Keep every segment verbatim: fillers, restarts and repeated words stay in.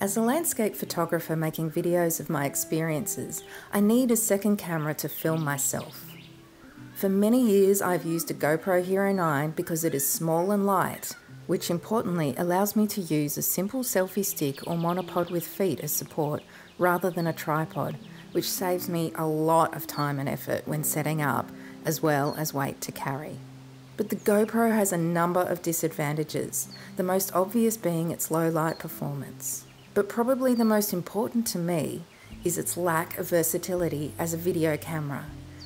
As a landscape photographer making videos of my experiences, I need a second camera to film myself. For many years I've used a GoPro Hero nine because it is small and light, which importantly allows me to use a simple selfie stick or monopod with feet as support rather than a tripod, which saves me a lot of time and effort when setting up, as well as weight to carry. But the GoPro has a number of disadvantages, the most obvious being its low light performance. But probably the most important to me is its lack of versatility as a video camera,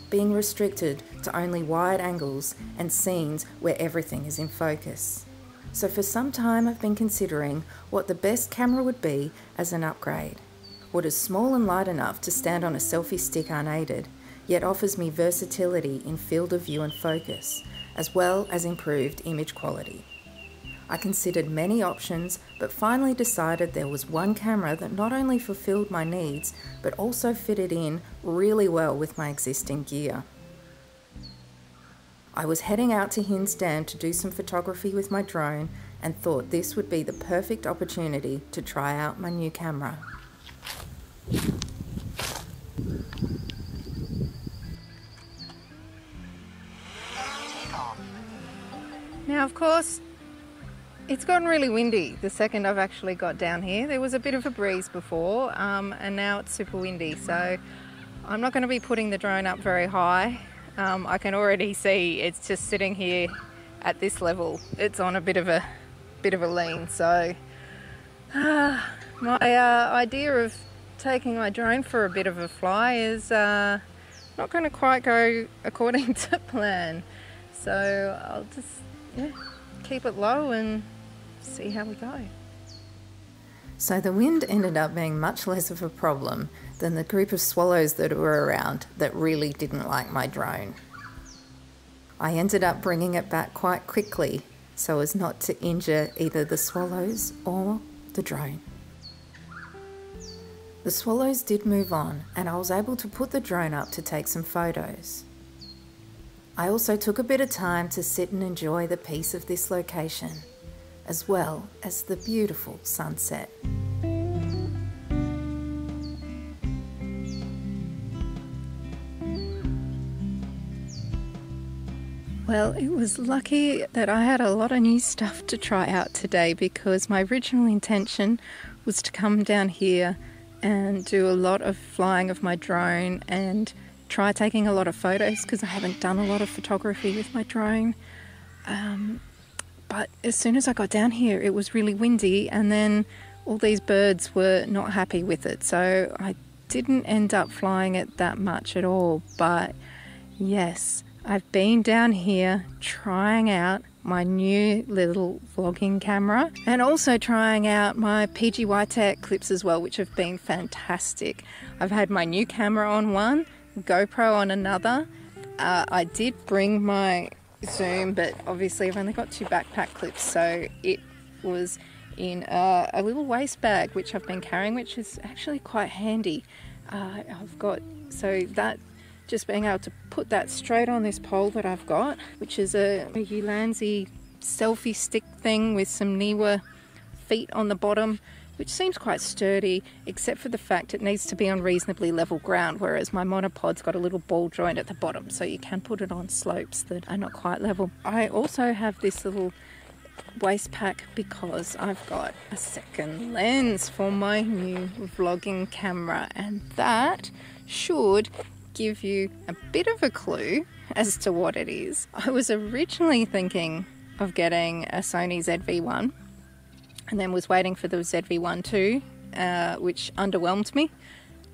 being restricted to only wide angles and scenes where everything is in focus. So for some time I've been considering what the best camera would be as an upgrade. What is small and light enough to stand on a selfie stick unaided, yet offers me versatility in field of view and focus, as well as improved image quality. I considered many options, but finally decided there was one camera that not only fulfilled my needs, but also fitted in really well with my existing gear. I was heading out to Hinze Dam to do some photography with my drone and thought this would be the perfect opportunity to try out my new camera. Now, of course, it's gotten really windy the second I've actually got down here. There was a bit of a breeze before um, and now it's super windy, so I'm not going to be putting the drone up very high. Um, I can already see it's just sitting here at this level. It's on a bit of a bit of a lean, so uh, my uh, idea of taking my drone for a bit of a fly is uh, not going to quite go according to plan. So I'll just yeah, keep it low and see how we go. So the wind ended up being much less of a problem than the group of swallows that were around that really didn't like my drone. I ended up bringing it back quite quickly so as not to injure either the swallows or the drone. The swallows did move on and I was able to put the drone up to take some photos. I also took a bit of time to sit and enjoy the peace of this location, as well as the beautiful sunset. Well, it was lucky that I had a lot of new stuff to try out today, because my original intention was to come down here and do a lot of flying of my drone and try taking a lot of photos, because I haven't done a lot of photography with my drone. Um, but as soon as I got down here, it was really windy, and then all these birds were not happy with it. So I didn't end up flying it that much at all. But yes, I've been down here trying out my new little vlogging camera and also trying out my PGYtech clips as well, which have been fantastic. I've had my new camera on one, GoPro on another. Uh, I did bring my Zoom, but obviously I've only got two backpack clips, so it was in a, a little waist bag which I've been carrying, which is actually quite handy. Uh, I've got so that just being able to put that straight on this pole that I've got, which is a, a Ulanzi selfie stick thing with some Niwa feet on the bottom, which seems quite sturdy, except for the fact it needs to be on reasonably level ground, whereas my monopod's got a little ball joint at the bottom, so you can put it on slopes that are not quite level. I also have this little waist pack because I've got a second lens for my new vlogging camera, and that should give you a bit of a clue as to what it is. I was originally thinking of getting a Sony Z V one, and then was waiting for the Z V one two, uh, which underwhelmed me.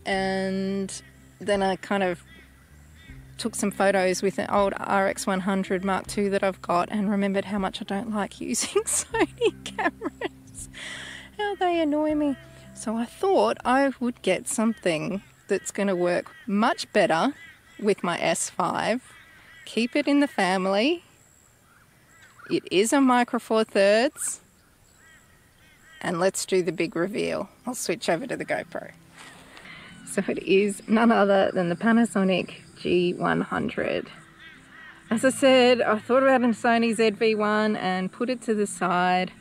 And then I kind of took some photos with an old R X one hundred Mark two that I've got and remembered how much I don't like using Sony cameras, how they annoy me. So I thought I would get something that's going to work much better with my S five, keep it in the family. It is a Micro Four Thirds. And let's do the big reveal. I'll switch over to the GoPro. So it is none other than the Panasonic G one hundred. As I said, I thought about a Sony Z V one and put it to the side.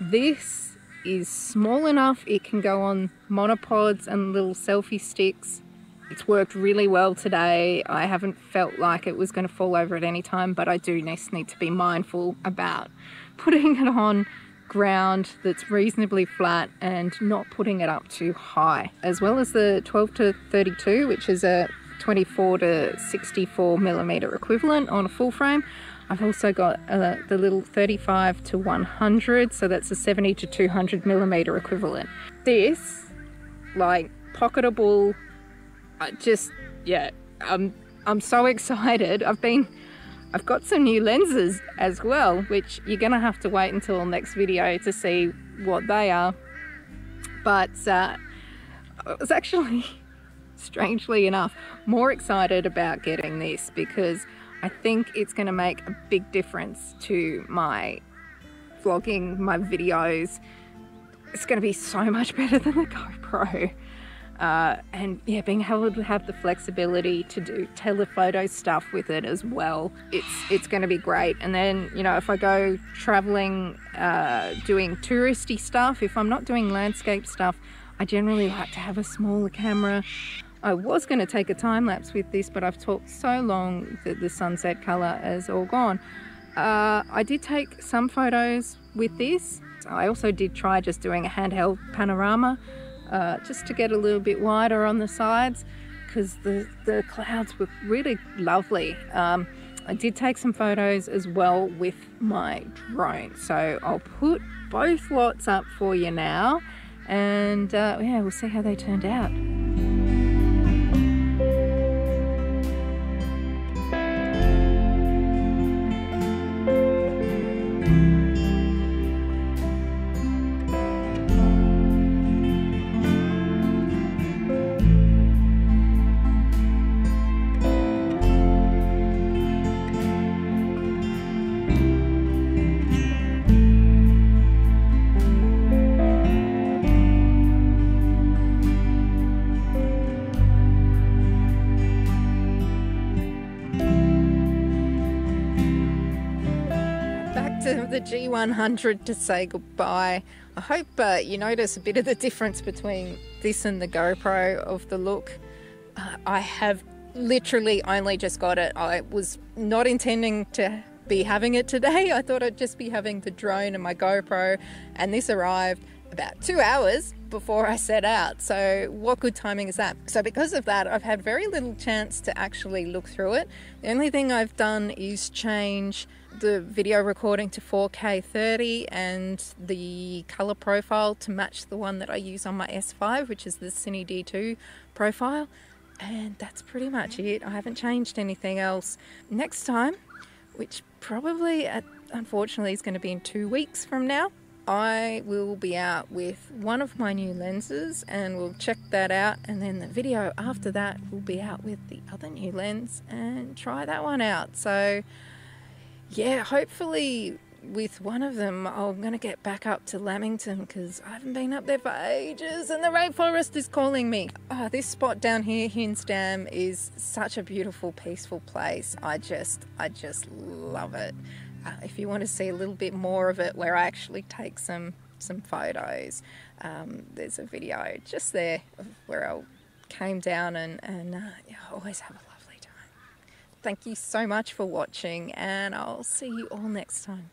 This is small enough it can go on monopods and little selfie sticks. It's worked really well today. I haven't felt like it was going to fall over at any time, but I do just need to be mindful about putting it on ground that's reasonably flat and not putting it up too high. As well as the twelve to thirty-two, which is a twenty-four to sixty-four millimeter equivalent on a full frame. I've also got uh, the little thirty-five to one hundred, so that's a seventy to two hundred millimeter equivalent. This, like, pocketable, I just, yeah, I'm, I'm so excited. I've been, I've got some new lenses as well, which you're gonna have to wait until next video to see what they are. But uh, I was actually, strangely enough, more excited about getting this because I think it's going to make a big difference to my vlogging, my videos. It's going to be so much better than the GoPro. Uh, and yeah, being able to have the flexibility to do telephoto stuff with it as well, it's it's going to be great. And then, you know, if I go traveling, uh, doing touristy stuff, if I'm not doing landscape stuff, I generally like to have a smaller camera. I was going to take a time lapse with this, but I've talked so long that the sunset color is all gone. Uh, I did take some photos with this. I also did try just doing a handheld panorama uh, just to get a little bit wider on the sides because the, the clouds were really lovely. Um, I did take some photos as well with my drone. So I'll put both lots up for you now and uh, yeah, we'll see how they turned out. The G one hundred to say goodbye. I hope uh, you notice a bit of the difference between this and the GoPro of the look. Uh, I have literally only just got it. I was not intending to be having it today. I thought I'd just be having the drone and my GoPro, and this arrived about two hours before I set out. So what good timing is that? So because of that, I've had very little chance to actually look through it. The only thing I've done is change the video recording to four K thirty and the color profile to match the one that I use on my S five, which is the Cine D two profile. And that's pretty much it. I haven't changed anything else. Next time, which probably unfortunately is going to be in two weeks from now, I will be out with one of my new lenses and we'll check that out, and then the video after that will be out with the other new lens and try that one out. So yeah, hopefully with one of them I'm going to get back up to Lamington because I haven't been up there for ages and the rainforest is calling me. Oh, this spot down here, Hinze Dam, is such a beautiful, peaceful place. I just, I just love it. Uh, if you want to see a little bit more of it where I actually take some some photos, um, there's a video just there of where I came down and, and uh, yeah, always have a lovely time. Thank you so much for watching and I'll see you all next time.